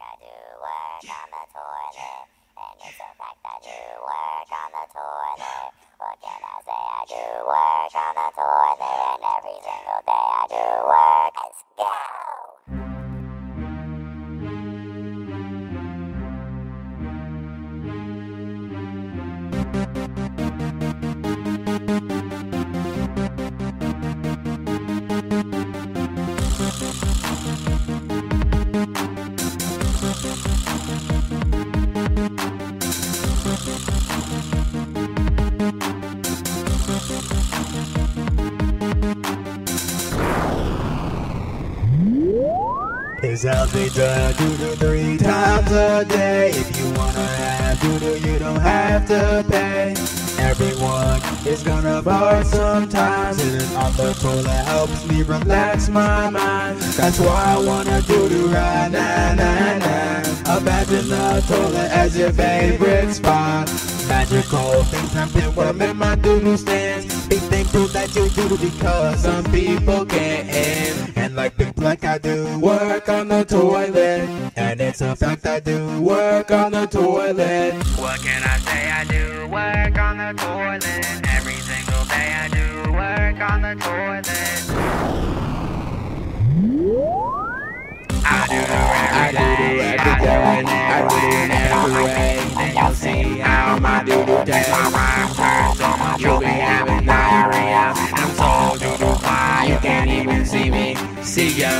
I do work on the toilet, and it's a fact I do work on the toilet. What can I say? I do work on the toilet, and every single day I do work. Let's go! This healthy done doo-doo 3 times a day. If you wanna have doo-doo, you don't have to pay. Everyone is gonna barf sometimes. Sitting on the toilet helps me relax my mind. That's why I wanna doo-doo right now. Imagine the toilet as your favorite spot. Magical things happen when I'm in my doo-doo stance. Be thankful that you doo-doo because some people can't. And like big black, I do work on the toilet, and it's a fact I do work on the toilet. What can I say? I do work on the toilet. Every single day I do work on the toilet. I do it every day. And you'll see how my doo-doo tastes. You'll be having diarrhea. I'm so doo-doo fly, you can't even see me. See ya.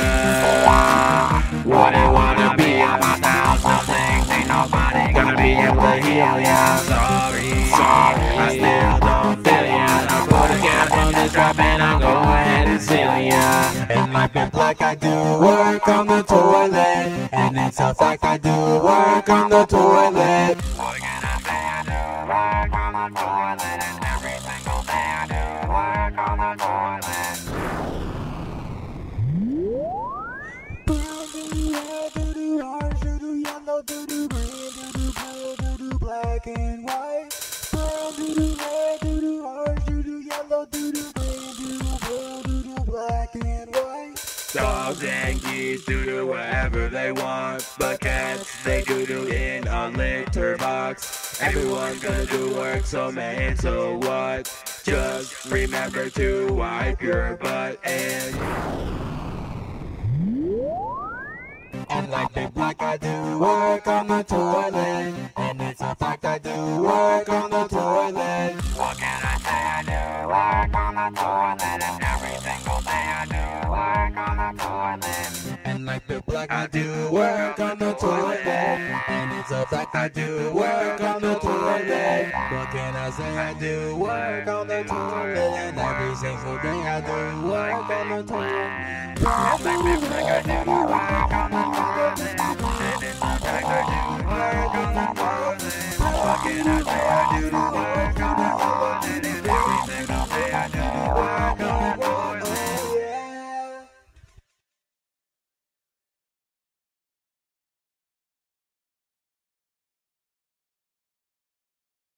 Wouldn't wanna be about thousand things. Ain't nobody gonna be able to heal ya. Sorry, I still don't feel ya. I'm gonna get from this drop and I'll go ahead and seal ya. And my big black, I do work on the toilet, and it's a fact I do work on the toilet. What can I say? I do work on the toilet, and every single day I do work on the toilet. Brown doo-doo, red doo-doo, orange doo-doo, yellow doo-doo, green doo-doo, blue doo-doo, black and white. Brown doo-doo, red doo-doo, orange doo-doo, yellow doo-doo, green doo-doo, blue doo-doo, black and white. Dogs and geese doo-doo wherever they want, but cats, they doo-doo in a litter box. Everyone's gonna do work, so man, so what? Just remember to wipe your butt and... And like big black, I do work on the toilet, and it's a fact I do work on the toilet. What can I say? I do work on the toilet, and every single day I do work on the toilet. And like big black, I do work on the toilet, and it's a fact I do work on the toilet. What can I say? I do work on the toilet, and every single day I do work on the toilet. And like big black, I do work on the toilet, and it's a fact I do.